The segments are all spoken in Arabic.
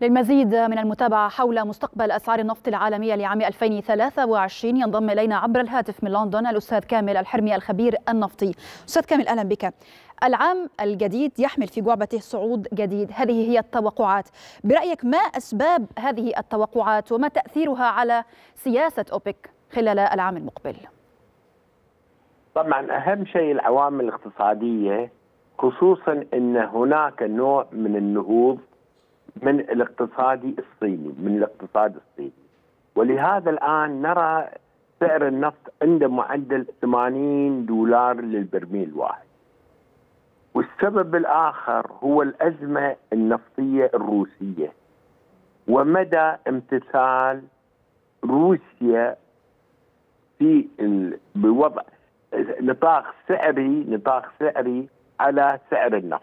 للمزيد من المتابعة حول مستقبل أسعار النفط العالمية لعام 2023 ينضم إلينا عبر الهاتف من لندن الأستاذ كامل الحرمي الخبير النفطي. أستاذ كامل أهلا بك. العام الجديد يحمل في جعبته صعود جديد، هذه هي التوقعات. برأيك ما أسباب هذه التوقعات وما تأثيرها على سياسة أوبك خلال العام المقبل؟ طبعا أهم شيء العوامل الاقتصادية، خصوصا أن هناك نوع من النهوض من الاقتصاد الصيني، ولهذا الآن نرى سعر النفط عند معدل $80 للبرميل واحد. والسبب الآخر هو الأزمة النفطية الروسية ومدى امتثال روسيا في بوضع نطاق سعري على سعر النفط.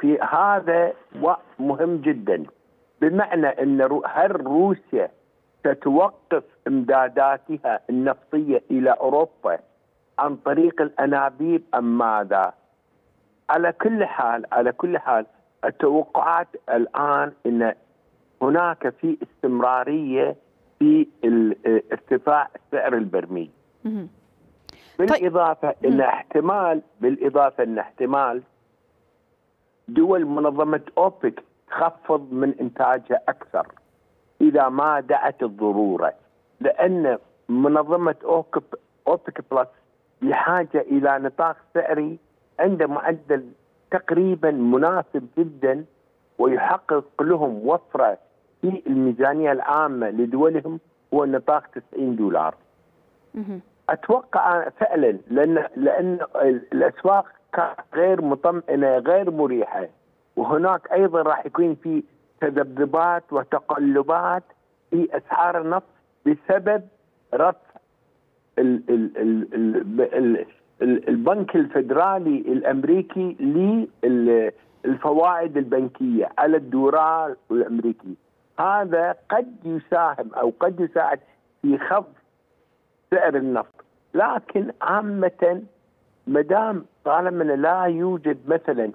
في هذا مهم جدا، بمعنى ان هل روسيا ستوقف امداداتها النفطيه الى اوروبا عن طريق الانابيب ام ماذا؟ على كل حال التوقعات الان ان هناك في استمراريه في ارتفاع سعر البرميل. بالاضافه ان احتمال دول منظمة أوبك تخفض من إنتاجها أكثر إذا ما دعت الضرورة، لأن منظمة أوبك بلس بحاجة إلى نطاق سعري عند معدل تقريبا مناسب جدا ويحقق لهم وفرة في الميزانية العامة لدولهم هو نطاق $90. أتوقع فعلا لأن الأسواق غير مطمئنة غير مريحة، وهناك أيضا راح يكون في تذبذبات وتقلبات في أسعار النفط بسبب رفع البنك الفدرالي الأمريكي للفوائد البنكية على الدولار الأمريكي. هذا قد يساهم أو قد يساعد في خفض سعر النفط، لكن عامة مدام طالما لا يوجد مثلا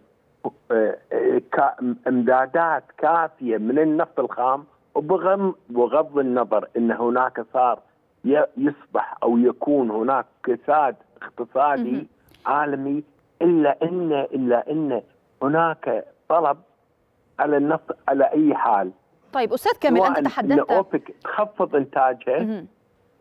امدادات كافيه من النفط الخام، وبغض النظر ان هناك صار يصبح او يكون هناك كساد اقتصادي عالمي، الا ان هناك طلب على النفط على اي حال. طيب استاذ كامل، انت تحدثت ان أوبك تخفض انتاجها،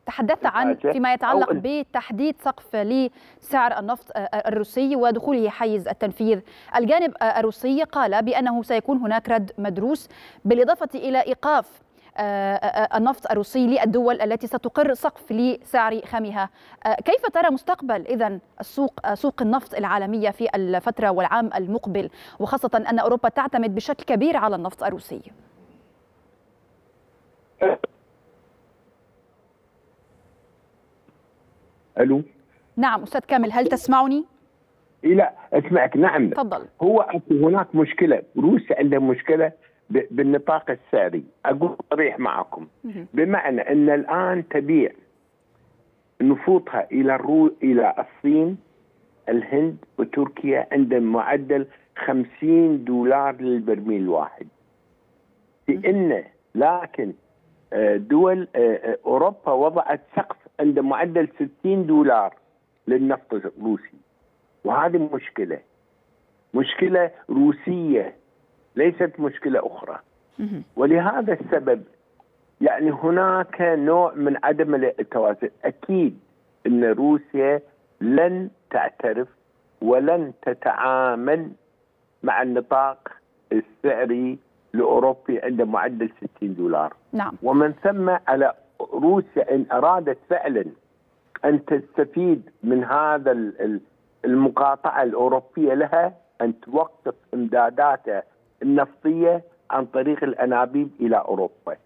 تحدثت عن فيما يتعلق بتحديد سقف لسعر النفط الروسي ودخوله حيز التنفيذ. الجانب الروسي قال بأنه سيكون هناك رد مدروس، بالإضافة إلى إيقاف النفط الروسي للدول التي ستقر سقف لسعر خامها. كيف ترى مستقبل إذن سوق النفط العالمية في الفترة والعام المقبل، وخاصة أن أوروبا تعتمد بشكل كبير على النفط الروسي؟ الو، نعم استاذ كامل، هل تسمعني؟ لا اسمعك. نعم تفضل. هو هناك مشكله، روسيا عندها مشكله بالنطاق السعري، اقول صريح معكم، بمعنى ان الان تبيع نفوطها الى الصين، الهند وتركيا عند معدل $50 للبرميل الواحد. لكن دول اوروبا وضعت سقف عند معدل $60 للنفط الروسي، وهذه مشكلة روسية ليست مشكلة أخرى. ولهذا السبب يعني هناك نوع من عدم التوازن. أكيد أن روسيا لن تعترف ولن تتعامل مع النطاق السعري الأوروبي عند معدل $60. نعم. ومن ثم على روسيا إن أرادت فعلا أن تستفيد من هذا المقاطعة الأوروبية لها، أن توقف إمداداتها النفطية عن طريق الأنابيب إلى أوروبا.